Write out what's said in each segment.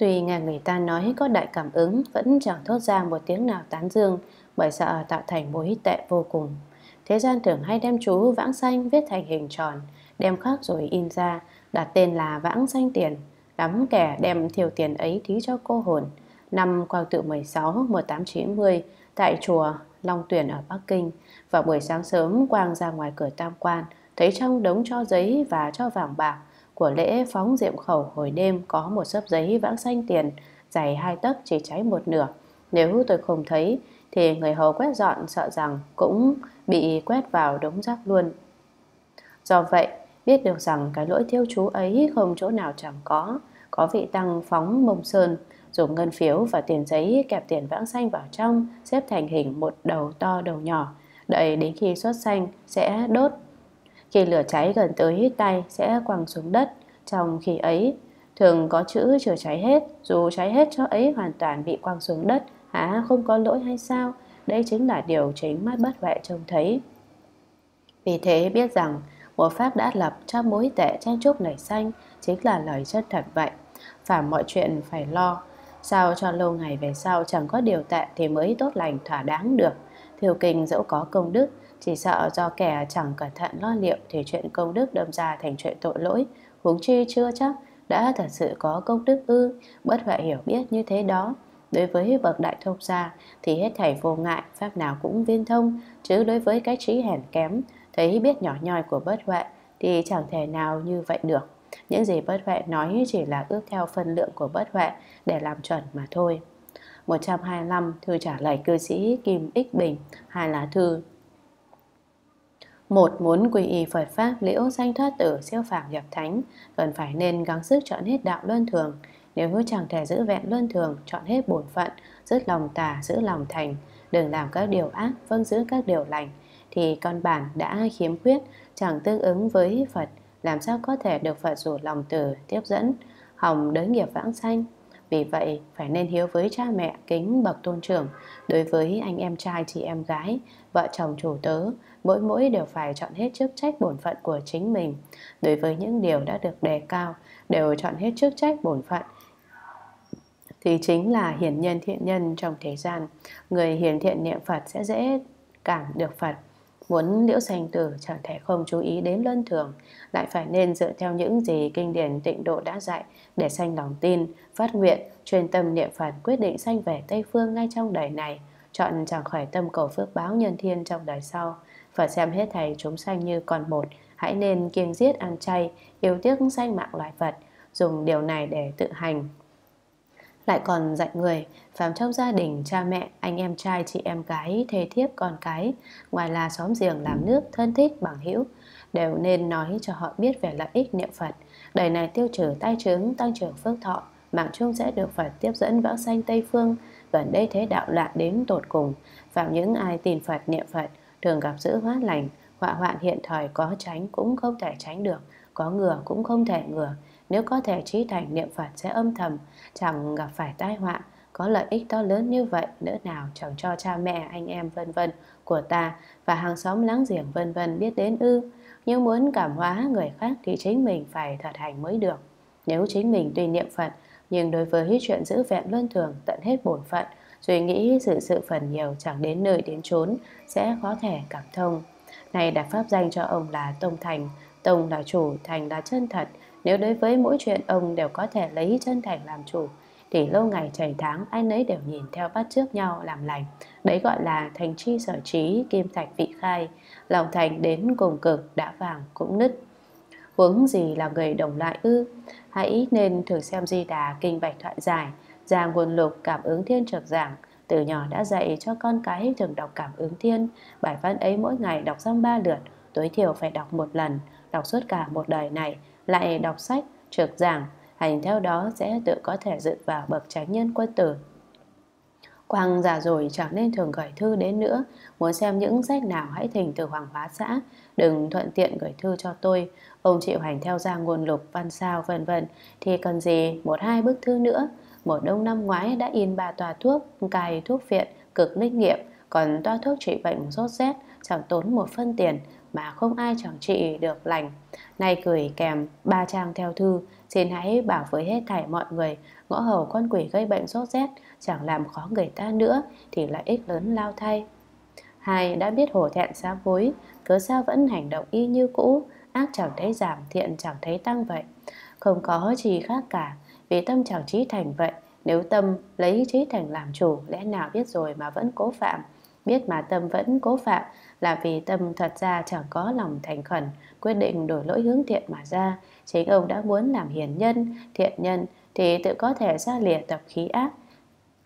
Tuy nghe người ta nói có đại cảm ứng, vẫn chẳng thốt ra một tiếng nào tán dương, bởi sợ tạo thành mối tệ vô cùng. Thế gian thường hay đem chú vãng sanh viết thành hình tròn, đem khắc rồi in ra, đặt tên là vãng sanh tiền. Đám kẻ đem thiểu tiền ấy thí cho cô hồn. Năm Quang Tự 16, 1890, tại chùa Long Tuyền ở Bắc Kinh, vào buổi sáng sớm Quang ra ngoài cửa tam quan, thấy trong đống cho giấy và cho vàng bạc của lễ phóng diệm khẩu hồi đêm có một xấp giấy vãng sanh tiền dày 2 tấc chỉ cháy 1/2. Nếu tôi không thấy thì người hầu quét dọn sợ rằng cũng bị quét vào đống rác luôn. Do vậy, biết được rằng cái lỗi thiêu chú ấy không chỗ nào chẳng có vị tăng phóng mông sơn, dùng ngân phiếu và tiền giấy kẹp tiền vãng sanh vào trong, xếp thành hình một đầu to đầu nhỏ, đợi đến khi xuất sanh sẽ đốt. Khi lửa cháy gần tới tay sẽ quăng xuống đất, trong khi ấy thường có chữ chưa cháy hết, dù cháy hết cho ấy hoàn toàn bị quăng xuống đất, hả không có lỗi hay sao? Đây chính là điều chính mắt bất huệ trông thấy. Vì thế biết rằng một pháp đã lập cho mối tệ chen chúc nảy sanh chính là lời chân thật vậy. Phàm mọi chuyện phải lo, sao cho lâu ngày về sau chẳng có điều tệ thì mới tốt lành thỏa đáng được. Thiều kinh dẫu có công đức, chỉ sợ do kẻ chẳng cẩn thận lo liệu thì chuyện công đức đâm ra thành chuyện tội lỗi. Huống chi chưa chắc đã thật sự có công đức ư? Bất huệ hiểu biết như thế đó. Đối với bậc đại thông gia thì hết thảy vô ngại, pháp nào cũng viên thông, chứ đối với cái trí hèn kém, thấy biết nhỏ nhoi của bất huệ thì chẳng thể nào như vậy được. Những gì bất huệ nói chỉ là ước theo phân lượng của bất huệ để làm chuẩn mà thôi. 125 thư trả lời cư sĩ Kim Ích Bình, 2 lá thư. 1. Muốn quy y Phật Pháp, liễu danh thoát tử, siêu phàm nhập thánh, cần phải nên gắng sức chọn hết đạo luân thường. Nếu chẳng thể giữ vẹn luân thường, chọn hết bổn phận, dứt lòng tà, giữ lòng thành, đừng làm các điều ác, vâng giữ các điều lành, thì căn bản đã khiếm khuyết, chẳng tương ứng với Phật, làm sao có thể được Phật rủ lòng từ tiếp dẫn, hòng đới nghiệp vãng sanh. Vì vậy, phải nên hiếu với cha mẹ, kính bậc tôn trưởng, đối với anh em trai, chị em gái, vợ chồng chủ tớ, mỗi đều phải chọn hết chức trách bổn phận của chính mình. Đối với những điều đã được đề cao, đều chọn hết chức trách bổn phận, thì chính là hiển nhân thiện nhân trong thế gian. Người hiển thiện niệm Phật sẽ dễ cảm được Phật. Muốn liễu sanh tử chẳng thể không chú ý đến luân thường, lại phải nên dựa theo những gì kinh điển tịnh độ đã dạy để sanh lòng tin, phát nguyện, chuyên tâm niệm Phật, quyết định sanh về Tây Phương ngay trong đời này, chọn chẳng khởi tâm cầu phước báo nhân thiên trong đời sau. Phật xem hết thầy chúng sanh như con một, hãy nên kiêng giết ăn chay, yêu tiếc sanh mạng loài vật, dùng điều này để tự hành. Lại còn dạy người, phàm trong gia đình, cha mẹ, anh em trai, chị em gái, thê thiếp, con cái, ngoài là xóm giềng, làm nước, thân thích, bằng hữu, đều nên nói cho họ biết về lợi ích niệm Phật. Đời này tiêu trừ tai chướng, tăng trưởng phước thọ, mạng chung sẽ được Phật tiếp dẫn vãng sanh Tây Phương. Gần đây thế đạo loạn đến tột cùng, phạm những ai tin Phật, niệm Phật, thường gặp dữ hóa lành, họa hoạn hiện thời có tránh cũng không thể tránh được, có ngừa cũng không thể ngừa. Nếu có thể trí thành niệm Phật sẽ âm thầm, chẳng gặp phải tai họa, có lợi ích to lớn như vậy, nữa nào chẳng cho cha mẹ, anh em vân vân của ta và hàng xóm láng giềng vân vân biết đến ư? Nhưng muốn cảm hóa người khác thì chính mình phải thật hành mới được. Nếu chính mình tuy niệm Phật, nhưng đối với chuyện giữ vẹn luân thường, tận hết bổn phận, suy nghĩ sự phần nhiều chẳng đến nơi đến chốn, sẽ khó thể cảm thông. Này đặt pháp danh cho ông là Tông Thành, Tông là chủ, Thành là chân thật. Nếu đối với mỗi chuyện ông đều có thể lấy chân thành làm chủ, thì lâu ngày trời tháng ai nấy đều nhìn theo bắt chước nhau làm lành. Đấy gọi là thành tri sở trí, kim thạch vị khai, lòng thành đến cùng cực, đã vàng cũng nứt. Huống gì là người đồng loại ư? Hãy nên thường xem Di Đà, Kinh Bạch Thoại Giải, Ra Nguồn Lục, Cảm Ứng Thiên Trực Giảng. Từ nhỏ đã dạy cho con cái thường đọc Cảm Ứng Thiên, bài văn ấy mỗi ngày đọc xong 3 lượt, tối thiểu phải đọc 1 lần, đọc suốt cả một đời này. Lại đọc sách, trực giảng, hành theo đó sẽ tự có thể dự vào bậc chánh nhân quân tử. Quang già rồi chẳng nên thường gửi thư đến nữa. Muốn xem những sách nào hãy thỉnh từ Hoàng Hóa Xã, đừng thuận tiện gửi thư cho tôi. Ông chịu hành theo Ra Nguồn Lục, Văn Sao vân vân thì cần gì 1-2 bức thư nữa. Mùa đông năm ngoái đã in 3 toa thuốc cài thuốc viện cực linh nghiệm, còn toa thuốc trị bệnh sốt rét chẳng tốn 1 phân tiền mà không ai chẳng trị được lành. Nay cười kèm 3 trang theo thư Xin hãy bảo với hết thảy mọi người, ngõ hầu con quỷ gây bệnh sốt rét, chẳng làm khó người ta nữa, thì lợi ích lớn lao thay. 2. Đã biết hổ thẹn sám hối, cớ sao vẫn hành động y như cũ, ác chẳng thấy giảm, thiện chẳng thấy tăng vậy? Không có gì khác cả, vì tâm chẳng trí thành vậy. Nếu tâm lấy trí thành làm chủ, lẽ nào biết rồi mà vẫn cố phạm? Biết mà tâm vẫn cố phạm là vì tâm thật ra chẳng có lòng thành khẩn, quyết định đổi lỗi hướng thiện mà ra. Chính ông đã muốn làm hiền nhân, thiện nhân thì tự có thể xa lìa tập khí ác.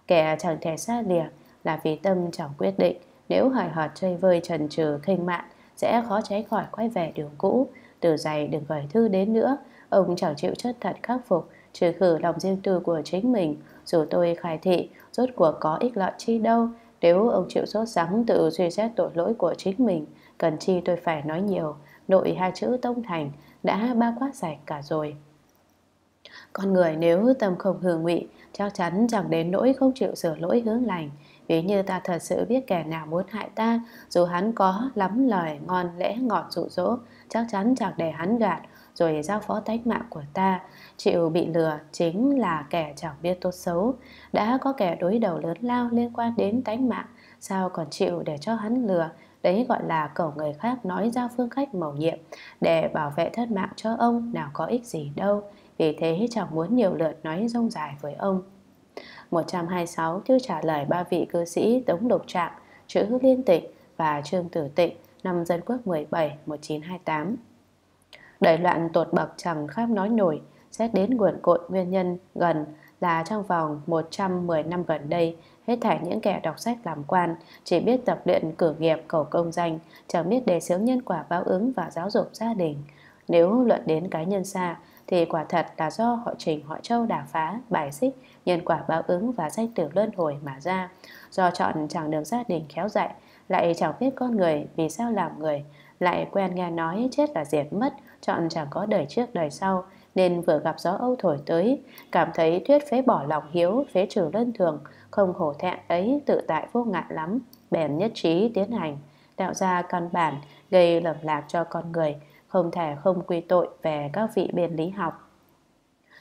Kẻ chẳng thể xa lìa là vì tâm chẳng quyết định. Nếu hời hợt chơi vơi trần trừ khinh mạn, sẽ khó tránh khỏi quay về đường cũ. Từ giày đừng gửi thư đến nữa. Ông chẳng chịu chất thật khắc phục, trừ khử lòng riêng tư của chính mình. Dù tôi khai thị, rốt cuộc có ích lợi chi đâu? Nếu ông chịu sốt sắng tự suy xét tội lỗi của chính mình, cần chi tôi phải nói nhiều. Nội hai chữ tông thành đã bao quát sạch cả rồi. Con người nếu tâm không hư ngụy, chắc chắn chẳng đến nỗi không chịu sửa lỗi hướng lành. Ví như ta thật sự biết kẻ nào muốn hại ta, dù hắn có lắm lời ngon lẽ ngọt dụ dỗ, chắc chắn chẳng để hắn gạt rồi giao phó tánh mạng của ta. Chịu bị lừa chính là kẻ chẳng biết tốt xấu. Đã có kẻ đối đầu lớn lao liên quan đến tánh mạng, sao còn chịu để cho hắn lừa? Đấy gọi là cầu người khác nói ra phương cách mầu nhiệm để bảo vệ thân mạng cho ông, nào có ích gì đâu. Vì thế chẳng muốn nhiều lượt nói rông dài với ông. 126. Thư trả lời ba vị cư sĩ Tống Độc Trạng, Chữ Liên Tịnh và Trương Tử Tịnh, năm Dân Quốc 17, 1928. Đời loạn tột bậc chẳng khác nói nổi, xét đến nguồn cội nguyên nhân gần là trong vòng 110 năm gần đây, hết thảy những kẻ đọc sách làm quan chỉ biết tập luyện cử nghiệp cầu công danh, chẳng biết đề xướng nhân quả báo ứng và giáo dục gia đình. Nếu luận đến cá nhân xa thì quả thật là do họ Trình họ Châu đả phá, bài xích nhân quả báo ứng và danh tử luân hồi mà ra. Do chọn chẳng được gia đình khéo dạy, lại chẳng biết con người vì sao làm người, lại quen nghe nói chết là diệt mất, chọn chẳng có đời trước đời sau, nên vừa gặp gió Âu thổi tới, cảm thấy thuyết phế bỏ lòng hiếu, phế trừ luân thường, không hổ thẹn ấy tự tại vô ngại lắm, bèn nhất trí tiến hành, tạo ra căn bản gây lầm lạc cho con người, không thể không quy tội về các vị biên lý học.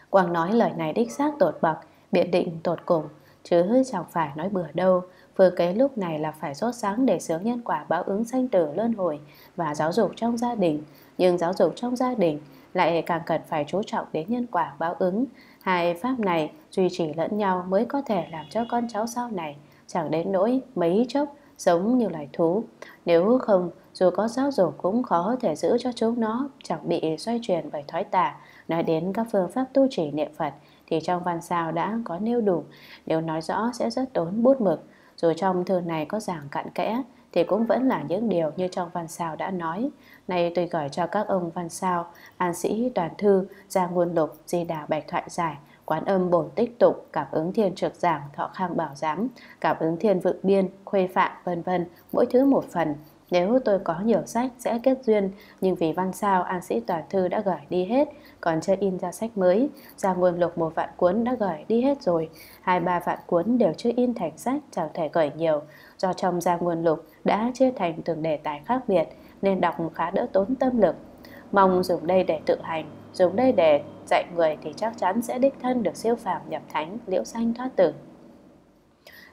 Quang nói lời này đích xác tột bậc, biện định tột cùng, chứ chẳng phải nói bừa đâu. Vừa cái lúc này là phải sốt sáng để sướng nhân quả báo ứng sanh tử luân hồi và giáo dục trong gia đình, nhưng giáo dục trong gia đình lại càng cần phải chú trọng đến nhân quả báo ứng. Hai pháp này duy trì lẫn nhau mới có thể làm cho con cháu sau này chẳng đến nỗi mấy chốc giống như loài thú. Nếu không, dù có giáo dục cũng khó có thể giữ cho chúng nó chẳng bị xoay chuyển bởi thói tà. Nói đến các phương pháp tu trì niệm Phật thì trong Văn Sao đã có nêu đủ, nếu nói rõ sẽ rất tốn bút mực. Dù trong thư này có giảng cặn kẽ thì cũng vẫn là những điều như trong Văn Sao đã nói. Nay tôi gửi cho các ông Văn Sao, An Sĩ Toàn Thư, Gia Nguồn Lục, Di Đà Bạch Thoại Giải, Quán Âm Bổn Tích Tụng, Cảm Ứng Thiên Trực Giảng, Thọ Khang Bảo Giám, Cảm Ứng Thiên Vự Biên, Khuê Phạm, vân vân, mỗi thứ một phần. Nếu tôi có nhiều sách sẽ kết duyên, nhưng vì Văn Sao, An Sĩ Toàn Thư đã gửi đi hết, còn chưa in ra sách mới. Gia Nguồn Lục 1 vạn cuốn đã gửi đi hết rồi, 2-3 vạn cuốn đều chưa in thành sách, chẳng thể gửi nhiều. Do trong Gia Nguồn Lục đã chia thành từng đề tài khác biệt nên đọc khá đỡ tốn tâm lực. Mong dùng đây để tự hành, dùng đây để dạy người thì chắc chắn sẽ đích thân được siêu phàm nhập thánh, liễu sanh thoát tử.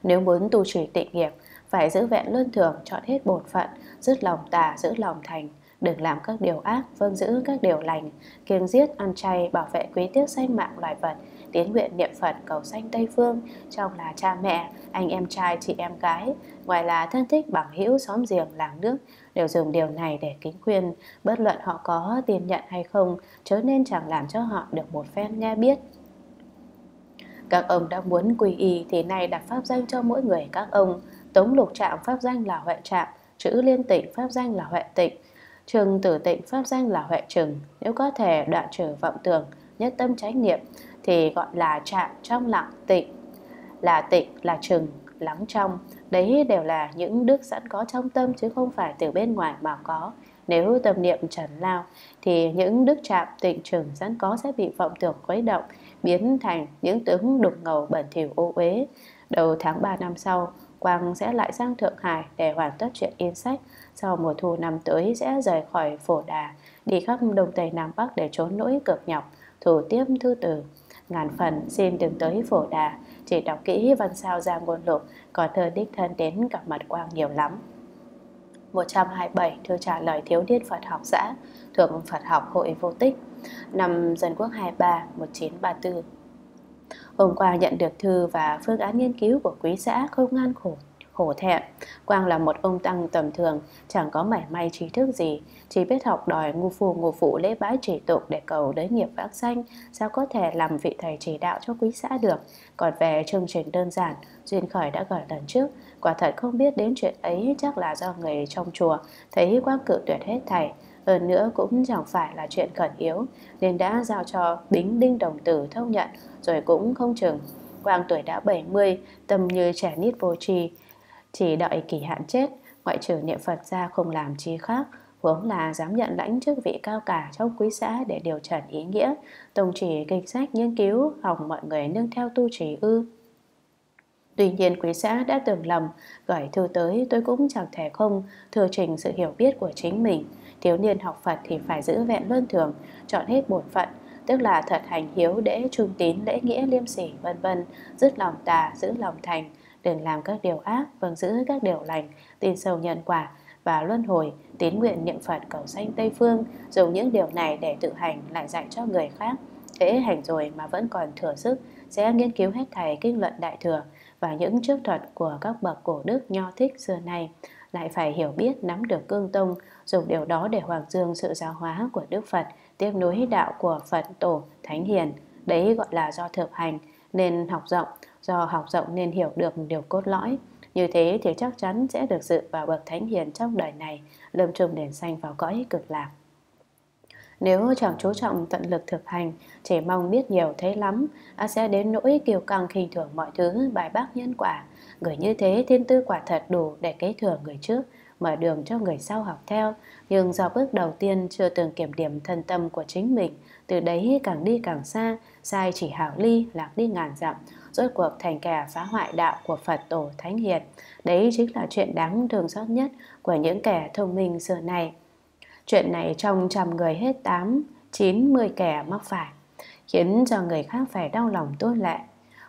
Nếu muốn tu trì tịnh nghiệp, phải giữ vẹn luân thường, chọn hết bổn phận, dứt lòng tà, giữ lòng thành, đừng làm các điều ác, vâng giữ các điều lành, kiêng giết, ăn chay, bảo vệ quý tiếc sanh mạng loài vật, tiến nguyện niệm Phật cầu sanh Tây Phương. Trong là cha mẹ, anh em trai, chị em gái, ngoài là thân thích bằng hữu, xóm giềng, làng nước, đều dùng điều này để kính khuyên, bất luận họ có tin nhận hay không, chớ nên chẳng làm cho họ được một phen nghe biết. Các ông đã muốn quy y thì nay đặt pháp danh cho mỗi người các ông. Tống Lục Trạng pháp danh là Huệ Trạng, Chữ Liên Tịnh pháp danh là Huệ Tịnh, Trường Tử Tịnh pháp danh là Huệ Trừng. Nếu có thể đoạn trừ vọng tưởng, nhất tâm chánh niệm thì gọi là Trạng, trong lặng, tịnh, là trừng, lắng trong. Đấy đều là những đức sẵn có trong tâm chứ không phải từ bên ngoài mà có. Nếu tâm niệm trần lao thì những đức Trạng, tịnh, trừng sẵn có sẽ bị vọng tưởng khuấy động, biến thành những tướng đục ngầu bẩn thỉu ô uế. Đầu tháng 3 năm sau, Quang sẽ lại sang Thượng Hải để hoàn tất chuyện in sách. Sau mùa thu năm tới sẽ rời khỏi Phổ Đà, đi khắp Đông Tây Nam Bắc để trốn nỗi cực nhọc. thủ tiếp thứ tử. Ngàn phần xin đừng tới Phổ Đà, chỉ đọc kỹ văn sao ra ngôn lục, có thơ đích thân đến gặp mặt Quang nhiều lắm. 127. Thư trả lời thiếu niên Phật học xã thuộc Phật học hội Vô Tích, năm Dân Quốc 23, 1934. Hôm Quang nhận được thư và phương án nghiên cứu của quý xã, không ngăn khổ thẹn. Quang là một ông tăng tầm thường, chẳng có mảy may trí thức gì, chỉ biết học đòi ngu phụ lễ bái trì tục để cầu đới nghiệp vãng sanh, sao có thể làm vị thầy chỉ đạo cho quý xã được. Còn về chương trình đơn giản, Duyên Khởi đã gọi lần trước, quả thật không biết đến chuyện ấy, chắc là do người trong chùa thấy Quang cự tuyệt hết thầy. Hơn nữa cũng chẳng phải là chuyện cần yếu, nên đã giao cho Bính Đinh Đồng Tử thông nhận, rồi cũng không chừng. Quang tuổi đã 70, tâm như trẻ nít vô tri, chỉ đợi kỳ hạn chết, ngoại trừ niệm Phật ra không làm chi khác, huống là dám nhận lãnh chức vị cao cả trong quý xã để điều trần ý nghĩa, tông chỉ kinh sách nghiên cứu, hòng mọi người nương theo tu trì ư. Tuy nhiên quý xã đã tưởng lầm, gửi thư tới tôi cũng chẳng thể không thừa trình sự hiểu biết của chính mình. Thiếu niên học Phật thì phải giữ vẹn luân thường, chọn hết bổn phận, tức là thật hành hiếu, để trung tín, lễ nghĩa, liêm sỉ, vân vân, dứt lòng tà, giữ lòng thành, đừng làm các điều ác, vâng giữ các điều lành, tin sâu nhân quả và luân hồi, tín nguyện niệm Phật cầu sanh Tây Phương, dùng những điều này để tự hành lại dạy cho người khác. Hễ hành rồi mà vẫn còn thừa sức, sẽ nghiên cứu hết thảy kinh luận Đại Thừa và những trước thuật của các bậc cổ đức nho thích xưa nay, lại phải hiểu biết nắm được cương tông, dùng điều đó để hoàng dương sự giáo hóa của Đức Phật, tiếp nối đạo của Phật tổ thánh hiền. Đấy gọi là do thực hành nên học rộng, do học rộng nên hiểu được điều cốt lõi. Như thế thì chắc chắn sẽ được dự vào bậc thánh hiền trong đời này, lâm chung đền sanh vào cõi cực lạc. Nếu chẳng chú trọng tận lực thực hành, chỉ mong biết nhiều thấy lắm, sẽ đến nỗi kiêu căng khinh thường mọi thứ, bài bác nhân quả. Người như thế thiên tư quả thật đủ để kế thừa người trước, mở đường cho người sau học theo, nhưng do bước đầu tiên chưa từng kiểm điểm thân tâm của chính mình, từ đấy càng đi càng xa, sai chỉ hảo ly, lạc đi ngàn dặm, rốt cuộc thành kẻ phá hoại đạo của Phật tổ thánh hiền. Đấy chính là chuyện đáng thương xót nhất của những kẻ thông minh xưa này. Chuyện này trong 100 người hết 8-90 kẻ mắc phải, khiến cho người khác phải đau lòng tôi lệ.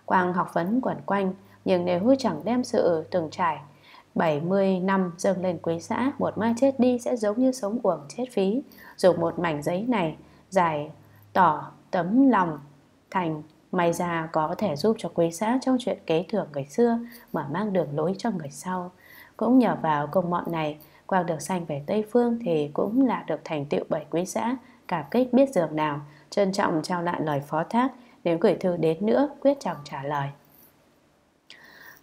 Quang học vấn quẩn quanh, nhưng nếu chẳng đem sự từng trải 70 năm dâng lên quý xã, một mai chết đi sẽ giống như sống uổng chết phí. Dùng một mảnh giấy này giải tỏ tấm lòng thành may ra, có thể giúp cho quý xã trong chuyện kế thừa người xưa mà mang đường lối cho người sau. Cũng nhờ vào công mọn này, Quang được sanh về Tây Phương thì cũng là được thành tựu bởi quý xã, cảm kích biết dường nào, trân trọng trao lại lời phó thác, nếu gửi thư đến nữa quyết chẳng trả lời.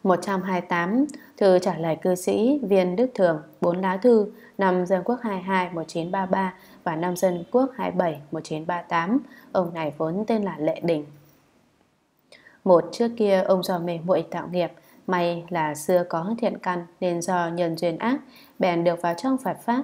128. Thư trả lời cư sĩ Viên Đức Thường, 4 lá thư, năm Dân Quốc 22, 1933 và năm Dân Quốc 27, 1938. Ông này vốn tên là Lệ Đình. Một, trước kia ông do mê muội tạo nghiệp, may là xưa có thiện căn nên do nhân duyên ác bèn được vào trong Phật pháp.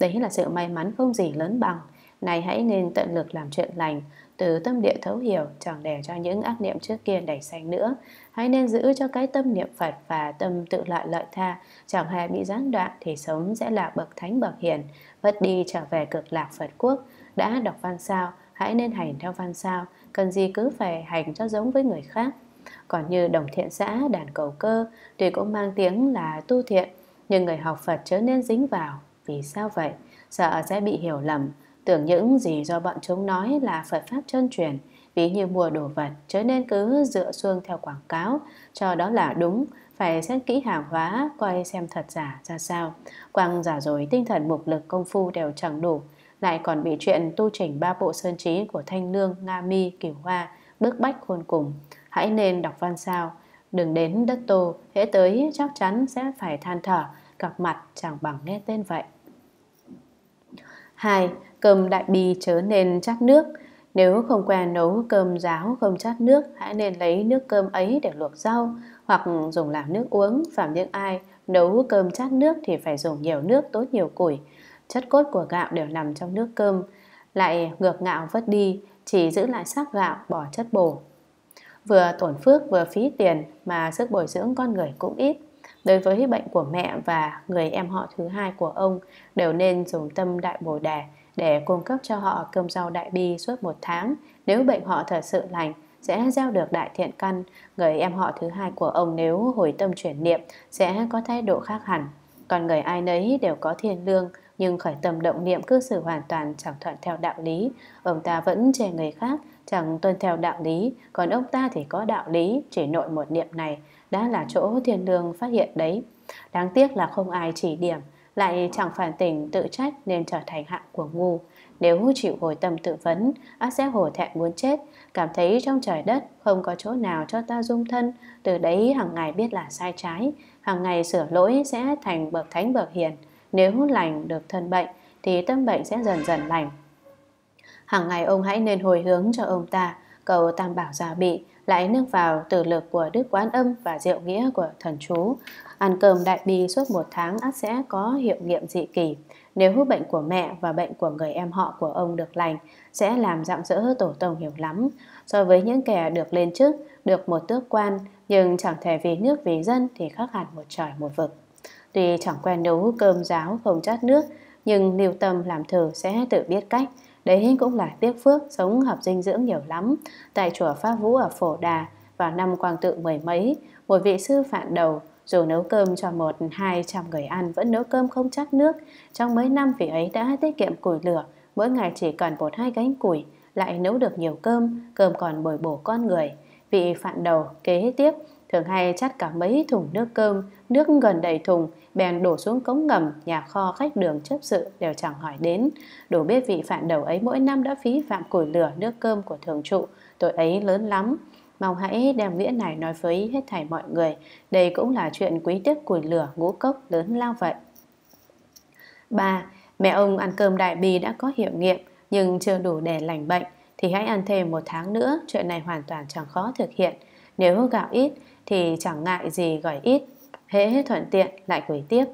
Đấy là sự may mắn không gì lớn bằng. Này hãy nên tận lực làm chuyện lành, từ tâm địa thấu hiểu, chẳng để cho những ác niệm trước kia đẩy sanh nữa. Hãy nên giữ cho cái tâm niệm Phật và tâm tự lợi lợi tha, chẳng hề bị gián đoạn, thì sống sẽ là bậc thánh bậc hiền, vất đi trở về cực lạc Phật quốc. Đã đọc văn sao, hãy nên hành theo văn sao, cần gì cứ phải hành cho giống với người khác. Còn như đồng thiện xã, đàn cầu cơ, tuy cũng mang tiếng là tu thiện, nhưng người học Phật chớ nên dính vào. Vì sao vậy? Sợ sẽ bị hiểu lầm, tưởng những gì do bọn chúng nói là Phật pháp chân truyền. Ví như mua đồ vật, chớ nên cứ dựa xuông theo quảng cáo cho đó là đúng, phải xét kỹ hàng hóa coi xem thật giả ra sao. Quang giả dối tinh thần mục lực công phu đều chẳng đủ, lại còn bị chuyện tu chỉnh ba bộ sơn trí của Thanh Lương, Nga Mi, Cửu Hoa bức bách khôn cùng. Hãy nên đọc văn sao, đừng đến đất Tô, hễ tới chắc chắn sẽ phải than thở, gặp mặt chẳng bằng nghe tên vậy. 2. Cơm đại bi chớ nên chát nước. Nếu không quen nấu cơm ráo không chát nước, hãy nên lấy nước cơm ấy để luộc rau hoặc dùng làm nước uống. Phạm những ai nấu cơm chát nước thì phải dùng nhiều nước, tốt nhiều củi, chất cốt của gạo đều nằm trong nước cơm, lại ngược ngạo vất đi, chỉ giữ lại xác gạo, bỏ chất bổ. Vừa tổn phước vừa phí tiền, mà sức bồi dưỡng con người cũng ít. Đối với bệnh của mẹ và người em họ thứ hai của ông, đều nên dùng tâm đại bồ đề để cung cấp cho họ cơm rau đại bi suốt 1 tháng. Nếu bệnh họ thật sự lành, sẽ gieo được đại thiện căn. Người em họ thứ hai của ông nếu hồi tâm chuyển niệm sẽ có thái độ khác hẳn. Còn người ai nấy đều có thiện lương, nhưng khởi tâm động niệm cư xử hoàn toàn chẳng thuận theo đạo lý. Ông ta vẫn chê người khác chẳng tuân theo đạo lý, còn ông ta thì có đạo lý, chỉ nội một niệm này đã là chỗ thiên lương phát hiện đấy. Đáng tiếc là không ai chỉ điểm, lại chẳng phản tỉnh tự trách nên trở thành hạng của ngu. Nếu chịu hồi tâm tự vấn, ác sẽ hổ thẹn muốn chết, cảm thấy trong trời đất không có chỗ nào cho ta dung thân. Từ đấy hàng ngày biết là sai trái, hàng ngày sửa lỗi sẽ thành bậc thánh bậc hiền. Nếu lành được thân bệnh thì tâm bệnh sẽ dần dần lành. Hàng ngày ông hãy nên hồi hướng cho ông ta cầu tam bảo gia bị, lại nương vào từ lực của Đức Quán Âm và diệu nghĩa của thần chú. Ăn cơm đại bi suốt 1 tháng ắt sẽ có hiệu nghiệm dị kỳ. Nếu bệnh của mẹ và bệnh của người em họ của ông được lành, sẽ làm rạng rỡ tổ tông hiểu lắm. So với những kẻ được lên chức, được một tước quan, nhưng chẳng thể vì nước vì dân thì khác hẳn một trời một vực. Tuy chẳng quen nấu cơm ráo không chát nước, nhưng lưu tâm làm thử sẽ tự biết cách. Đấy cũng là tiếc phước, sống hợp dinh dưỡng nhiều lắm. Tại chùa Pháp Vũ ở Phổ Đà, vào năm Quang Tự 10 mấy, một vị sư phạn đầu, dù nấu cơm cho 100-200 người ăn vẫn nấu cơm không chát nước. Trong mấy năm vị ấy đã tiết kiệm củi lửa, mỗi ngày chỉ cần 1-2 gánh củi, lại nấu được nhiều cơm, cơm còn bồi bổ con người. Vị phạn đầu kế tiếp thường hay chắt cả mấy thùng nước cơm, nước gần đầy thùng, bèn đổ xuống cống ngầm, nhà kho, khách đường, chấp sự đều chẳng hỏi đến. Đủ biết vị phạn đầu ấy mỗi năm đã phí phạm củi lửa nước cơm của thường trụ, tội ấy lớn lắm. Mong hãy đem nghĩa này nói với hết thảy mọi người, đây cũng là chuyện quý tiếc củi lửa ngũ cốc lớn lao vậy. 3. Mẹ ông ăn cơm đại bi đã có hiệu nghiệm, nhưng chưa đủ để lành bệnh, thì hãy ăn thêm 1 tháng nữa, chuyện này hoàn toàn chẳng khó thực hiện. Nếu gạo ít thì chẳng ngại gì gửi ít, hễ thuận tiện lại gửi tiếp.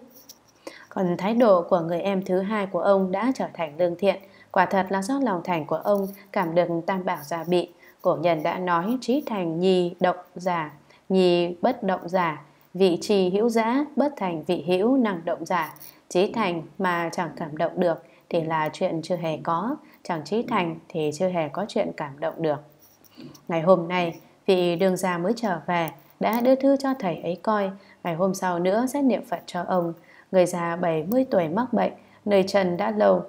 Còn thái độ của người em thứ hai của ông đã trở thành lương thiện, quả thật là do lòng thành của ông cảm được tam bảo gia bị. Cổ nhân đã nói: trí thành nhi động giả, nhi bất động giả, vị trì hữu giã, bất thành vị hữu năng động giả. Trí thành mà chẳng cảm động được thì là chuyện chưa hề có, chẳng trí thành thì chưa hề có chuyện cảm động được. Ngày hôm nay vị đường già mới trở về, đã đưa thư cho thầy ấy coi, ngày hôm sau nữa sẽ niệm Phật cho ông. Người già 70 tuổi mắc bệnh, nơi trần đã lâu,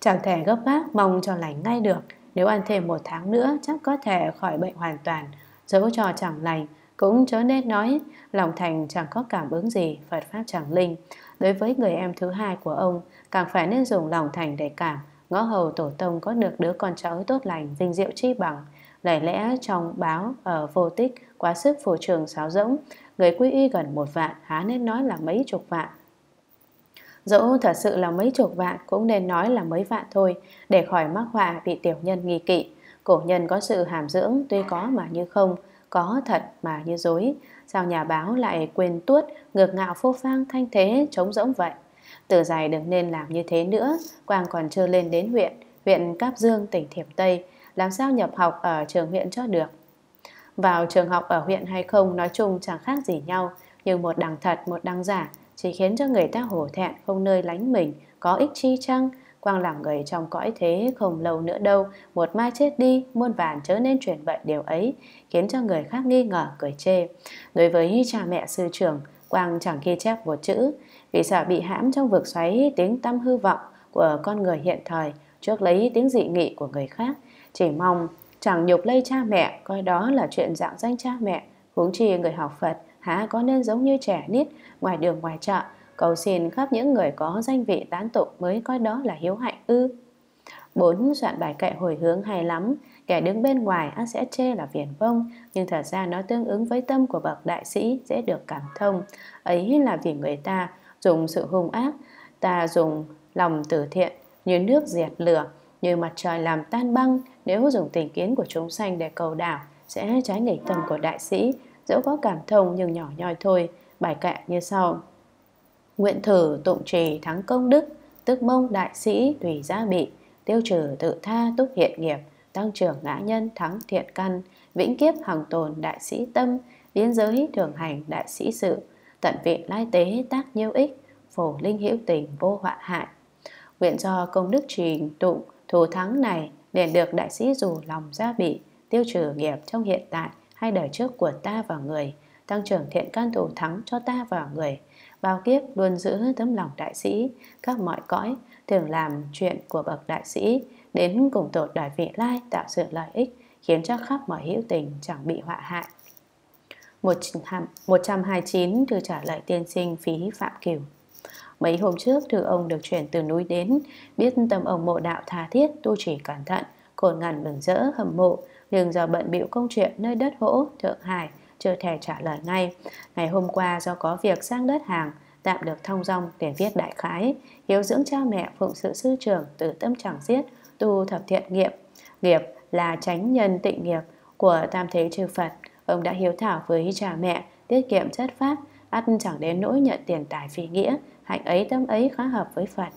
chẳng thể gấp gáp mong cho lành ngay được. Nếu ăn thêm 1 tháng nữa chắc có thể khỏi bệnh hoàn toàn. Dẫu cho chẳng lành cũng chớ nên nói, lòng thành chẳng có cảm ứng gì, Phật pháp chẳng linh. Đối với người em thứ hai của ông, càng phải nên dùng lòng thành để cảm. Ngõ hầu tổ tông có được đứa con cháu tốt lành, vinh diệu chi bằng. Lời lẽ trong báo ở vô tích, quá sức phù trường sáo rỗng. Người quy y gần 1 vạn, há nên nói là mấy chục vạn. Dẫu thật sự là mấy chục vạn cũng nên nói là mấy vạn thôi, để khỏi mắc họa bị tiểu nhân nghi kỵ. Cổ nhân có sự hàm dưỡng, tuy có mà như không, có thật mà như dối. Sao nhà báo lại quên tuốt, ngược ngạo phô phang thanh thế trống rỗng vậy? Từ dài đừng nên làm như thế nữa. Quang còn chưa lên đến huyện Cáp Dương, tỉnh Thiểm Tây, làm sao nhập học ở trường huyện cho được? Vào trường học ở huyện hay không nói chung chẳng khác gì nhau, nhưng một đằng thật một đằng giả, chỉ khiến cho người ta hổ thẹn không nơi lánh mình, có ích chi chăng? Quang làm người trong cõi thế không lâu nữa đâu, một mai chết đi, muôn vàn chớ nên truyền bậy điều ấy, khiến cho người khác nghi ngờ cười chê. Đối với cha mẹ sư trưởng, Quang chẳng ghi chép một chữ, vì sợ bị hãm trong vực xoáy tiếng tăm hư vọng của con người hiện thời, trước lấy tiếng dị nghị của người khác. Chỉ mong chẳng nhục lây cha mẹ, coi đó là chuyện dạng danh cha mẹ. Huống chi người học Phật há có nên giống như trẻ nít ngoài đường ngoài chợ cầu xin khắp những người có danh vị tán tụng mới coi đó là hiếu hạnh ư? 4. Soạn bài kệ hồi hướng hay lắm, kẻ đứng bên ngoài ác sẽ chê là viển vông, nhưng thật ra nó tương ứng với tâm của bậc đại sĩ, dễ được cảm thông. Ấy là vì người ta dùng sự hung ác, ta dùng lòng từ thiện như nước diệt lửa, như mặt trời làm tan băng. Nếu dùng tình kiến của chúng sanh để cầu đảo, sẽ trái nghịch tâm của đại sĩ, dẫu có cảm thông nhưng nhỏ nhoi thôi. Bài kệ như sau: nguyện thử tụng trì thắng công đức, tức mong đại sĩ tùy gia bị, tiêu trừ tự tha túc hiện nghiệp, tăng trưởng ngã nhân thắng thiện căn, vĩnh kiếp hằng tồn đại sĩ tâm, biến giới thường hành đại sĩ sự, tận vị lai tế tác nhiêu ích, phổ linh hữu tình vô họa hại. Nguyện do công đức trình tụng thù thắng này liền được đại sĩ dù lòng gia bị, tiêu trừ nghiệp trong hiện tại hay đời trước của ta và người, tăng trưởng thiện căn thù thắng cho ta và người. Bao kiếp luôn giữ tấm lòng đại sĩ, các mọi cõi thường làm chuyện của bậc đại sĩ, đến cùng tột đời vị lai tạo sự lợi ích, khiến cho khắp mọi hữu tình chẳng bị họa hại. 129 thư trả lời tiên sinh Phí Phạm Cửu. Mấy hôm trước thư ông được chuyển từ núi đến, biết tâm ông mộ đạo tha thiết, tu trì cẩn thận, cồn ngàn mừng rỡ hâm mộ, nhưng do bận bịu công chuyện nơi đất Hỗ, Thượng Hải, chưa thể trả lời ngay. Ngày hôm qua do có việc sang đất Hàng, tạm được thong dong để viết đại khái, hiếu dưỡng cha mẹ, phụng sự sư trưởng, từ tâm chẳng giết, tu thập thiện nghiệp, nghiệp là chánh nhân tịnh nghiệp của tam thế chư Phật. Ông đã hiếu thảo với cha mẹ, tiết kiệm chất pháp, ắt chẳng đến nỗi nhận tiền tài phi nghĩa, hạnh ấy tâm ấy khá hợp với Phật.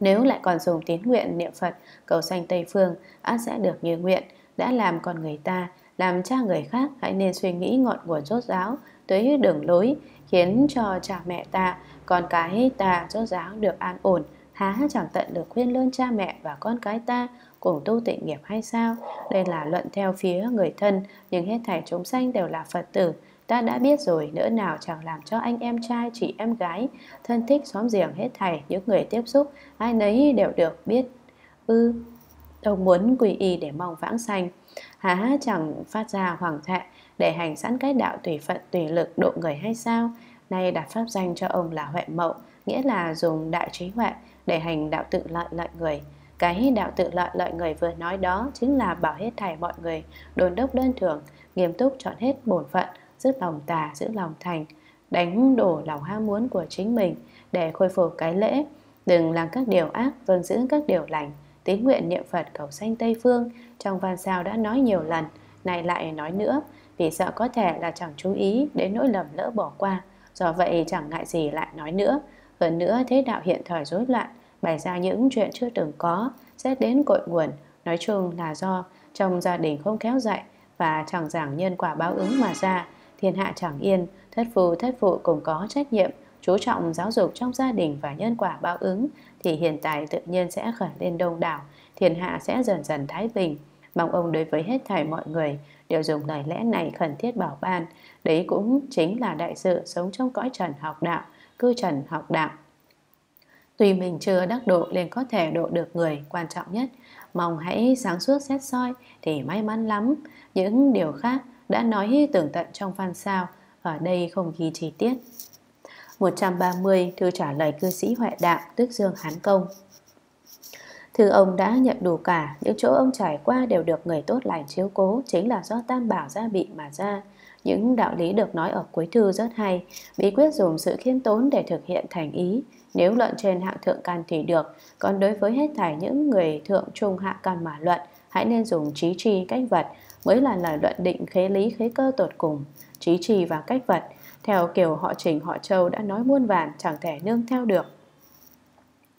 Nếu lại còn dùng tín nguyện niệm Phật cầu sanh Tây Phương, ắt sẽ được như nguyện. Đã làm con người ta, làm cha người khác, hãy nên suy nghĩ ngọn nguồn rốt ráo tới đường lối, khiến cho cha mẹ ta, con cái ta rốt ráo được an ổn. Há chẳng tận được khuyên lơn cha mẹ và con cái ta cùng tu tịnh nghiệp hay sao? Đây là luận theo phía người thân, nhưng hết thảy chúng sanh đều là Phật tử. Ta đã biết rồi, nữa nào chẳng làm cho anh em trai, chị em gái, thân thích xóm giềng, hết thảy những người tiếp xúc, ai nấy đều được biết ư ông muốn quy y để mong vãng sanh. Há chẳng phát ra hoảng thệ để hành sẵn cái đạo tùy phận tùy lực độ người hay sao? Nay đặt pháp danh cho ông là Huệ Mậu, nghĩa là dùng đại trí huệ để hành đạo tự lợi lợi người. Cái đạo tự lợi lợi người vừa nói đó chính là bảo hết thảy mọi người đồn đốc đơn thường, nghiêm túc chọn hết bổn phận, giữ lòng tà, giữ lòng thành, đánh đổ lòng ham muốn của chính mình để khôi phục cái lễ, đừng làm các điều ác, vâng giữ các điều lành, tín nguyện niệm Phật cầu sanh Tây Phương. Trong Văn Sao đã nói nhiều lần, này lại nói nữa, vì sợ có thể là chẳng chú ý đến nỗi lầm lỡ bỏ qua, do vậy chẳng ngại gì lại nói nữa. Hơn nữa thế đạo hiện thời rối loạn, bày ra những chuyện chưa từng có, xét đến cội nguồn, nói chung là do trong gia đình không khéo dạy và chẳng giảng nhân quả báo ứng mà ra. Thiên hạ chẳng yên, thất phu thất phụ cùng có trách nhiệm chú trọng giáo dục trong gia đình và nhân quả báo ứng, thì hiện tại tự nhiên sẽ khởi lên đông đảo, thiên hạ sẽ dần dần thái bình. Mong ông đối với hết thảy mọi người đều dùng lời lẽ này khẩn thiết bảo ban. Đấy cũng chính là đại sự sống trong cõi trần học đạo, cư trần học đạo. Tuy mình chưa đắc độ nên có thể độ được người, quan trọng nhất mong hãy sáng suốt xét soi thì may mắn lắm. Những điều khác đã nói tường tận trong Văn Sao, ở đây không ghi chi tiết. 130 thư trả lời cư sĩ Huệ Đạo, tức Dương Hán Công. Thư ông đã nhận đủ cả, những chỗ ông trải qua đều được người tốt lành chiếu cố, chính là do tam bảo gia bị mà ra. Những đạo lý được nói ở cuối thư rất hay, bí quyết dùng sự khiêm tốn để thực hiện thành ý. Nếu luận trên hạng thượng căn thì được, còn đối với hết thảy những người thượng trung hạ căn mà luận, hãy nên dùng trí tri cách vật, mới là lời luận định khế lý khế cơ tột cùng. Trí tri và cách vật theo kiểu họ Trình họ Châu đã nói muôn vàn, chẳng thể nương theo được.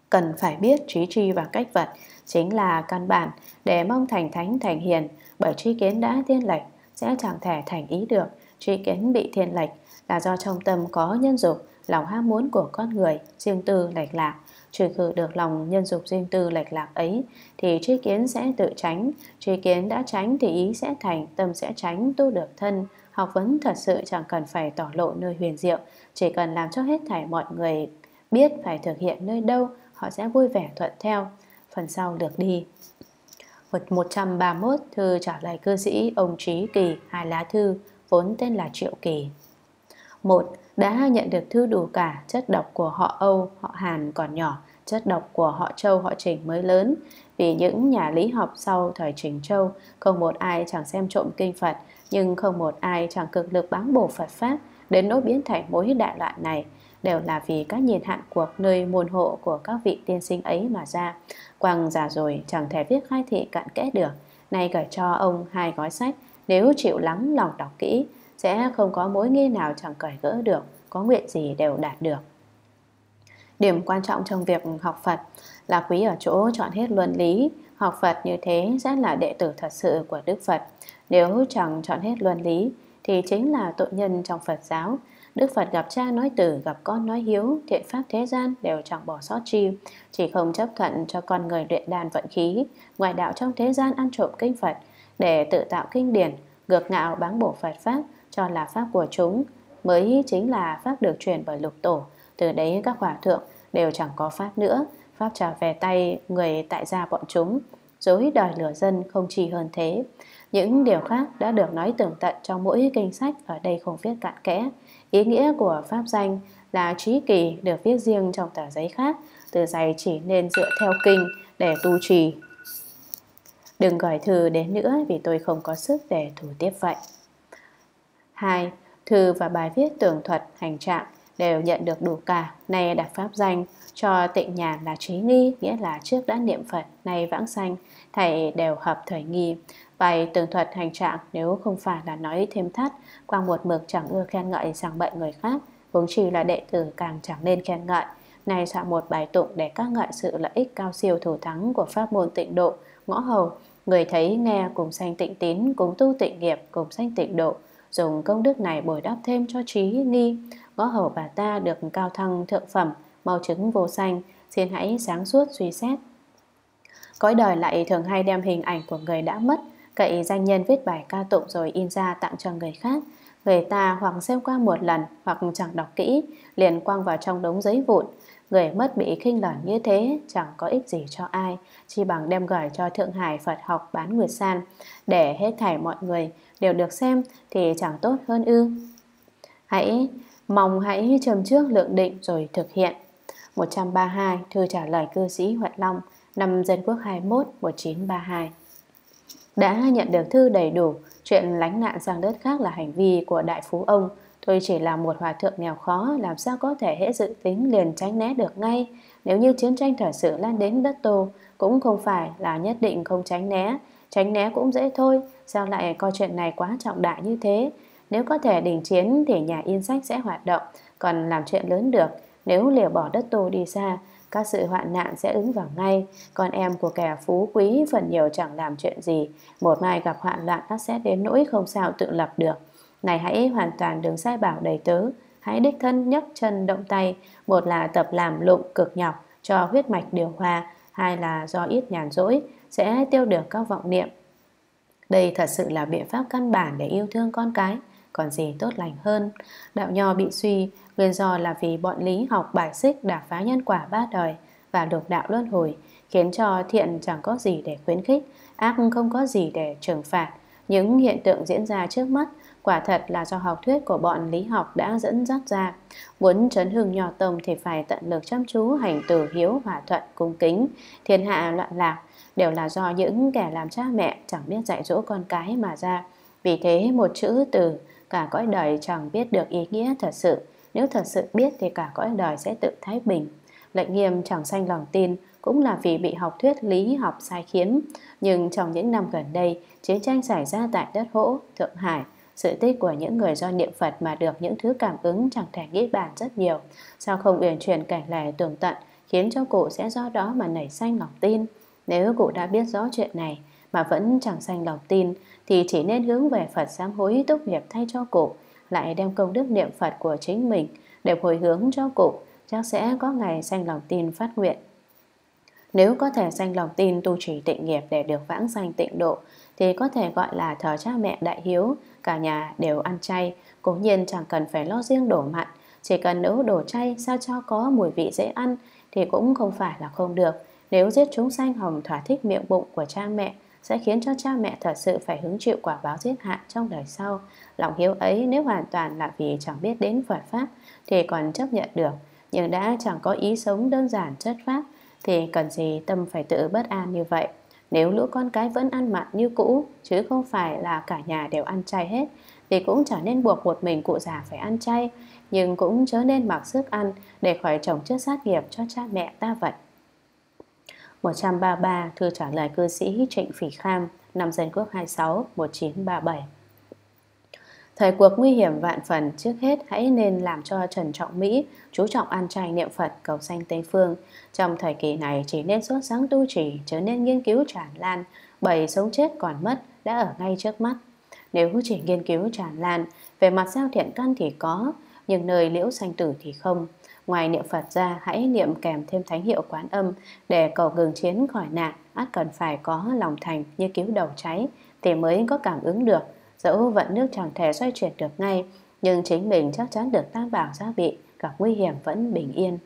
Cần phải biết trí tri và cách vật chính là căn bản để mong thành thánh thành hiền, bởi tri kiến đã thiên lệch sẽ chẳng thể thành ý được. Tri kiến bị thiên lệch là do trong tâm có nhân dục, lòng ham muốn của con người, riêng tư lệch lạc. Trừ khử được lòng nhân dục riêng tư lệch lạc ấy thì tri kiến sẽ tự tránh. Tri kiến đã tránh thì ý sẽ thành, tâm sẽ tránh, tu được thân. Học vấn thật sự chẳng cần phải tỏ lộ nơi huyền diệu, chỉ cần làm cho hết thảy mọi người biết phải thực hiện nơi đâu, họ sẽ vui vẻ thuận theo. Phần sau lược đi. 131 thư trả lời cư sĩ ông Trí Kỳ, hai lá thư, vốn tên là Triệu Kỳ. 1. Đã nhận được thư đủ cả, chất độc của họ Âu, họ Hàn còn nhỏ, chất độc của họ Châu, họ Trình mới lớn. Vì những nhà lý học sau thời Trình Châu, không một ai chẳng xem trộm kinh Phật, nhưng không một ai chẳng cực lực báng bổ Phật Pháp, đến nỗi biến thành mối đại loạn này. Đều là vì các nhìn hạn cuộc nơi môn hộ của các vị tiên sinh ấy mà ra. Quang già rồi chẳng thể viết khai thị cạn kẽ được. Nay gửi cho ông hai gói sách, nếu chịu lắng lòng đọc kỹ, sẽ không có mối nghi nào chẳng cởi gỡ được, có nguyện gì đều đạt được. Điểm quan trọng trong việc học Phật là quý ở chỗ chọn hết luân lý. Học Phật như thế sẽ là đệ tử thật sự của Đức Phật. Nếu chẳng chọn hết luân lý thì chính là tội nhân trong Phật giáo. Đức Phật gặp cha nói tử, gặp con nói hiếu, thiện pháp thế gian đều chẳng bỏ sót chi, chỉ không chấp thuận cho con người luyện đan vận khí, ngoại đạo trong thế gian ăn trộm kinh Phật để tự tạo kinh điển, ngược ngạo báng bổ Phật pháp, cho là pháp của chúng, mới chính là pháp được truyền bởi lục tổ. Từ đấy các hòa thượng đều chẳng có pháp nữa, pháp trả về tay người tại gia bọn chúng, dối đòi lừa dân không chỉ hơn thế. Những điều khác đã được nói tường tận trong mỗi kinh sách, ở đây không viết cạn kẽ. Ý nghĩa của pháp danh là trí kỳ được viết riêng trong tờ giấy khác, từ giấy chỉ nên dựa theo kinh để tu trì. Đừng gửi thư đến nữa vì tôi không có sức để thủ tiếp vậy. 2. Thư và bài viết tường thuật, hành trạng đều nhận được đủ cả. Nay đặt pháp danh cho tịnh nhàn là trí nghi, nghĩa là trước đã niệm Phật, nay vãng sanh, thầy đều hợp thời nghi. Bài tường thuật hành trạng nếu không phải là nói thêm thắt, Quang một mực chẳng ưa khen ngợi sảng bậy người khác, vốn chỉ là đệ tử càng chẳng nên khen ngợi. Nay soạn một bài tụng để ca ngợi sự lợi ích cao siêu thủ thắng của pháp môn tịnh độ, ngõ hầu, người thấy nghe cùng sanh tịnh tín, cùng tu tịnh nghiệp, cùng sanh tịnh độ. Dùng công đức này bồi đắp thêm cho trí nghi, ngõ hầu bà ta được cao thăng thượng phẩm, mau chứng vô sanh, xin hãy sáng suốt suy xét. Cõi đời lại thường hay đem hình ảnh của người đã mất, cậy danh nhân viết bài ca tụng rồi in ra tặng cho người khác. Người ta hoặc xem qua một lần hoặc chẳng đọc kỹ, liền quăng vào trong đống giấy vụn. Người mất bị khinh lởn như thế chẳng có ích gì cho ai, chỉ bằng đem gửi cho Thượng Hải Phật học Bán Nguyệt San để hết thảy mọi người đều được xem thì chẳng tốt hơn ư? Hãy châm trước lượng định rồi thực hiện. 132. Thư trả lời cư sĩ Huệ Long, năm Dân Quốc 21, 1932. Đã nhận được thư đầy đủ. Chuyện lánh nạn sang đất khác là hành vi của đại phú ông. Tôi chỉ là một hòa thượng nghèo khó, làm sao có thể hễ dự tính liền tránh né được ngay. Nếu như chiến tranh thật sự lan đến đất Tô, cũng không phải là nhất định không tránh né. Tránh né cũng dễ thôi, sao lại coi chuyện này quá trọng đại như thế. Nếu có thể đình chiến thì nhà in sách sẽ hoạt động, còn làm chuyện lớn được. Nếu lìa bỏ đất Tô đi xa, các sự hoạn nạn sẽ ứng vào ngay. Con em của kẻ phú quý phần nhiều chẳng làm chuyện gì, một mai gặp hoạn nạn ắt sẽ đến nỗi không sao tự lập được. Này hãy hoàn toàn đừng sai bảo đầy tớ, hãy đích thân nhấc chân động tay. Một là tập làm lụng cực nhọc cho huyết mạch điều hòa, hai là do ít nhàn rỗi sẽ tiêu được các vọng niệm. Đây thật sự là biện pháp căn bản để yêu thương con cái, còn gì tốt lành hơn. Đạo nho bị suy, nguyên do là vì bọn lý học bài xích đả phá nhân quả ba đời và lục đạo luân hồi, khiến cho thiện chẳng có gì để khuyến khích, ác không có gì để trừng phạt. Những hiện tượng diễn ra trước mắt quả thật là do học thuyết của bọn lý học đã dẫn dắt ra. Muốn chấn hưng nho tông thì phải tận lực chăm chú hành từ hiếu, hòa thuận, cung kính. Thiên hạ loạn lạc đều là do những kẻ làm cha mẹ chẳng biết dạy dỗ con cái mà ra. Vì thế một chữ từ cả cõi đời chẳng biết được ý nghĩa thật sự. Nếu thật sự biết thì cả cõi đời sẽ tự thái bình. Lệnh nghiêm chẳng sanh lòng tin cũng là vì bị học thuyết lý học sai khiến. Nhưng trong những năm gần đây, chiến tranh xảy ra tại đất Hỗ, Thượng Hải, sự tích của những người do niệm Phật mà được những thứ cảm ứng chẳng thể nghĩ bàn rất nhiều. Sao không uyển chuyển kể lể tường tận, khiến cho cụ sẽ do đó mà nảy sanh lòng tin. Nếu cụ đã biết rõ chuyện này mà vẫn chẳng sanh lòng tin thì chỉ nên hướng về Phật sám hối túc nghiệp thay cho cụ, lại đem công đức niệm Phật của chính mình để hồi hướng cho cụ, chắc sẽ có ngày sanh lòng tin phát nguyện. Nếu có thể sanh lòng tin tu trì tịnh nghiệp để được vãng sanh tịnh độ thì có thể gọi là thờ cha mẹ đại hiếu, cả nhà đều ăn chay, cố nhiên chẳng cần phải lo riêng đổ mặn, chỉ cần nấu đổ chay sao cho có mùi vị dễ ăn thì cũng không phải là không được. Nếu giết chúng sanh hồng thỏa thích miệng bụng của cha mẹ sẽ khiến cho cha mẹ thật sự phải hứng chịu quả báo giết hại trong đời sau. Lòng hiếu ấy nếu hoàn toàn là vì chẳng biết đến Phật pháp thì còn chấp nhận được, nhưng đã chẳng có ý sống đơn giản chất phác thì cần gì tâm phải tự bất an như vậy. Nếu lũ con cái vẫn ăn mặn như cũ, chứ không phải là cả nhà đều ăn chay hết, thì cũng chẳng nên buộc một mình cụ già phải ăn chay, nhưng cũng chớ nên mặc sức ăn để khỏi chồng chất sát nghiệp cho cha mẹ ta vậy. 133. Thư trả lời cư sĩ Trịnh Phỉ Kham, năm Dân Quốc 26, 1937. Thời cuộc nguy hiểm vạn phần, trước hết hãy nên làm cho Trần Trọng Mỹ chú trọng ăn chay niệm Phật cầu sanh Tây Phương. Trong thời kỳ này chỉ nên sốt sáng tu trì, chớ nên nghiên cứu tràn lan, bày sống chết còn mất đã ở ngay trước mắt. Nếu chỉ nghiên cứu tràn lan về mặt giao thiện căn thì có, nhưng nơi liễu sanh tử thì không. Ngoài niệm Phật ra, hãy niệm kèm thêm thánh hiệu Quán Âm để cầu ngừng chiến khỏi nạn. Ắt cần phải có lòng thành như cứu đầu cháy thì mới có cảm ứng được. Dẫu vận nước chẳng thể xoay chuyển được ngay, nhưng chính mình chắc chắn được tam bảo gia bị, gặp nguy hiểm vẫn bình yên.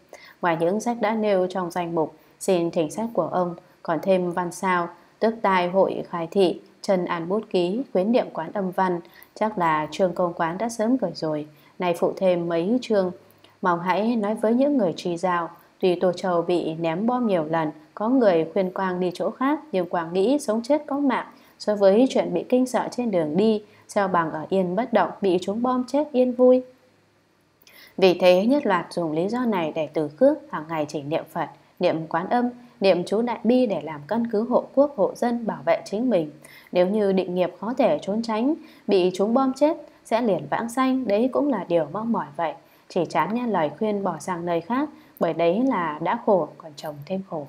Ngoài những sách đã nêu trong danh mục, xin thỉnh sách của ông còn thêm Văn Sao, Tước Tài Hội Khai Thị, Trần An Bút Ký, Khuyến Điểm Quán Âm Văn. Chắc là Trương Công Quán đã sớm gửi rồi, này phụ thêm mấy chương. Mong hãy nói với những người trì giao. Tuy Tô Châu bị ném bom nhiều lần, có người khuyên Quang đi chỗ khác, nhưng Quang nghĩ sống chết có mạng. So với chuyện bị kinh sợ trên đường đi, sao bằng ở yên bất động bị chúng bom chết yên vui. Vì thế nhất loạt dùng lý do này để từ khước hàng ngày chỉ niệm Phật, niệm Quán Âm, niệm chú Đại Bi để làm căn cứ hộ quốc hộ dân, bảo vệ chính mình. Nếu như định nghiệp khó thể trốn tránh, bị chúng bom chết sẽ liền vãng sanh, đấy cũng là điều mong mỏi vậy. Chỉ chán nghe lời khuyên bỏ sang nơi khác, bởi đấy là đã khổ còn chồng thêm khổ.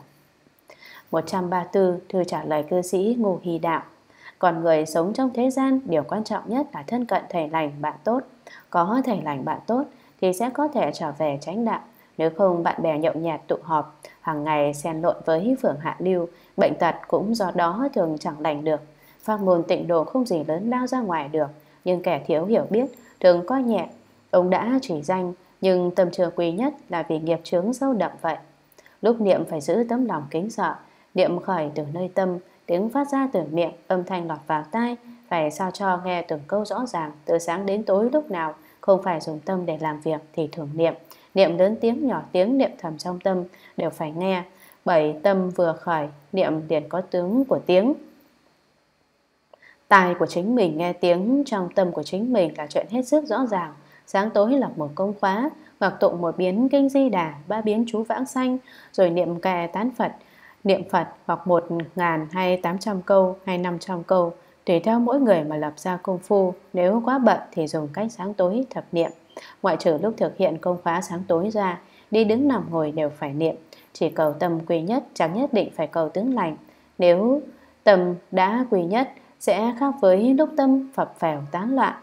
134. Thư trả lời cư sĩ Ngô Hy Đạo. Còn người sống trong thế gian, điều quan trọng nhất là thân cận thầy lành bạn tốt. Có thầy lành bạn tốt thì sẽ có thể trở về chánh đạo. Nếu không, bạn bè nhậu nhạt tụ họp, hàng ngày xen lộn với phường hạ lưu, bệnh tật cũng do đó thường chẳng lành được. Pháp môn tịnh độ không gì lớn lao ra ngoài được, nhưng kẻ thiếu hiểu biết thường coi nhẹ. Ông đã chỉ danh, nhưng tâm chưa quý nhất là vì nghiệp chướng sâu đậm vậy. Lúc niệm phải giữ tấm lòng kính sợ, niệm khởi từ nơi tâm, tiếng phát ra từ miệng, âm thanh lọt vào tai, phải sao cho nghe từng câu rõ ràng, từ sáng đến tối lúc nào, không phải dùng tâm để làm việc thì thường niệm. Niệm lớn tiếng nhỏ tiếng, niệm thầm trong tâm đều phải nghe, bởi tâm vừa khởi, niệm liền có tướng của tiếng. Tài của chính mình nghe tiếng trong tâm của chính mình là chuyện hết sức rõ ràng. Sáng tối lập một công khóa, hoặc tụng một biến kinh Di Đà, 3 biến chú vãng sanh, rồi niệm kệ tán Phật, niệm Phật hoặc 1000 hay 800 câu hay 500 câu, tùy theo mỗi người mà lập ra công phu. Nếu quá bận thì dùng cách sáng tối thập niệm. Ngoại trừ lúc thực hiện công khóa sáng tối ra, đi đứng nằm ngồi đều phải niệm. Chỉ cầu tâm quy nhất, chẳng nhất định phải cầu tướng lành. Nếu tâm đã quy nhất sẽ khác với lúc tâm phập phèo tán loạn.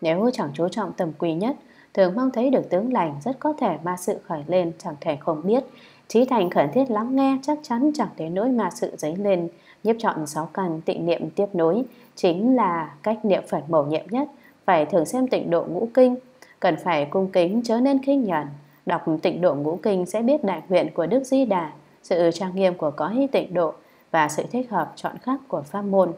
Nếu chẳng chú trọng tầm quý nhất, thường mong thấy được tướng lành, rất có thể ma sự khởi lên, chẳng thể không biết. Chí thành khẩn thiết lắng nghe, chắc chắn chẳng đến nỗi ma sự dấy lên. Nhiếp chọn 6 căn tịnh niệm tiếp nối, chính là cách niệm Phật mầu nhiệm nhất. Phải thường xem tịnh độ ngũ kinh, cần phải cung kính chớ nên khinh nhẫn. Đọc tịnh độ ngũ kinh sẽ biết đại nguyện của Đức Di Đà, sự trang nghiêm của cõi tịnh độ và sự thích hợp chọn khác của pháp môn.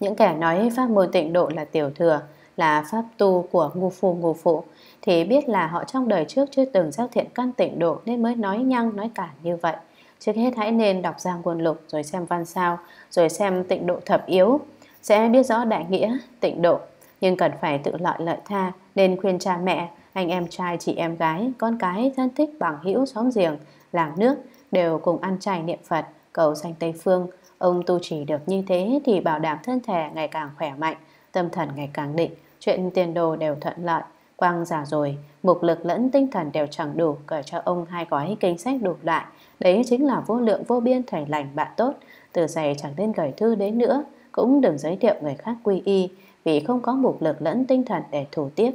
Những kẻ nói pháp môn tịnh độ là tiểu thừa, là pháp tu của ngu phu ngu phụ thì biết là họ trong đời trước chưa từng giao thiện căn tịnh độ nên mới nói nhăng nói cản như vậy. Trước hết hãy nên đọc Giang Nguồn Lục, rồi xem Văn Sao, rồi xem Tịnh Độ Thập Yếu, sẽ biết rõ đại nghĩa tịnh độ. Nhưng cần phải tự lợi lợi tha, nên khuyên cha mẹ, anh em trai, chị em gái, con cái, thân thích, bằng hữu, xóm giềng, làng nước đều cùng ăn chay niệm Phật cầu sanh Tây Phương. Ông tu trì được như thế thì bảo đảm thân thể ngày càng khỏe mạnh, tâm thần ngày càng định, chuyện tiền đồ đều thuận lợi. Quang già rồi, mục lực lẫn tinh thần đều chẳng đủ, cởi cho ông 2 gói kinh sách đủ lại. Đấy chính là vô lượng vô biên thầy lành bạn tốt. Từ giày chẳng nên gửi thư đến nữa, cũng đừng giới thiệu người khác quy y, vì không có mục lực lẫn tinh thần để thủ tiếp.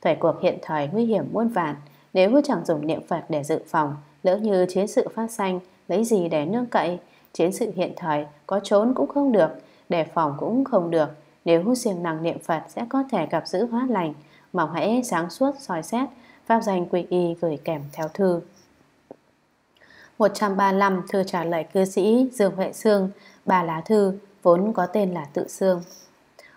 Thời cuộc hiện thời nguy hiểm muôn vàn, nếu chẳng dùng niệm Phật để dự phòng, lỡ như chiến sự phát sanh, lấy gì để nương cậy? Chiến sự hiện thời, có trốn cũng không được, đề phòng cũng không được. Nếu siêng năng niệm Phật sẽ có thể gặp dữ hóa lành. Mong hãy sáng suốt soi xét, pháp danh quy y gửi kèm theo thư. 135. Thư trả lời cư sĩ Dương Huệ Sương, 3 lá thư, vốn có tên là Tự Sương.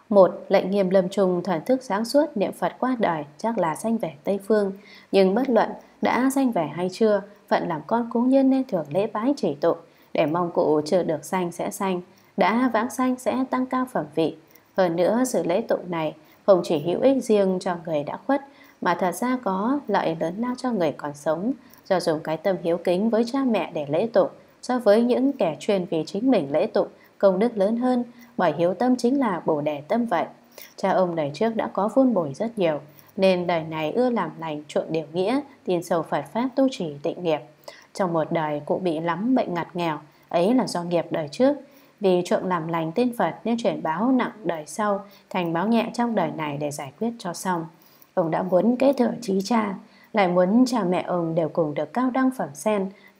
1. Lệnh Nghiêm Lâm Trung thần thức sáng suốt niệm Phật qua đời, chắc là sanh về Tây Phương. Nhưng bất luận đã sanh về hay chưa, phận làm con cố nhân nên thường lễ bái chỉ tụng, để mong cụ chưa được sanh sẽ sanh, đã vãng sanh sẽ tăng cao phẩm vị. Hơn nữa, sự lễ tụng này không chỉ hữu ích riêng cho người đã khuất, mà thật ra có lợi lớn lao cho người còn sống. Do dùng cái tâm hiếu kính với cha mẹ để lễ tụng, so với những kẻ chuyên vì chính mình lễ tụng, công đức lớn hơn, bởi hiếu tâm chính là bồ đề tâm vậy. Cha ông đời trước đã có vun bồi rất nhiều, nên đời này ưa làm lành, chuộng điều nghĩa, tin sâu Phật pháp, tu trì tịnh nghiệp. Trong một đời cụ bị lắm bệnh ngặt nghèo, ấy là do nghiệp đời trước. vì trượng làm lành tên Phật nên chuyển báo nặng đời sau thành báo nhẹ trong đời này để giải quyết cho xong. Ông đã muốn kế thừa trí cha, lại muốn cha mẹ ông đều cùng được cao đăng phẩm sen,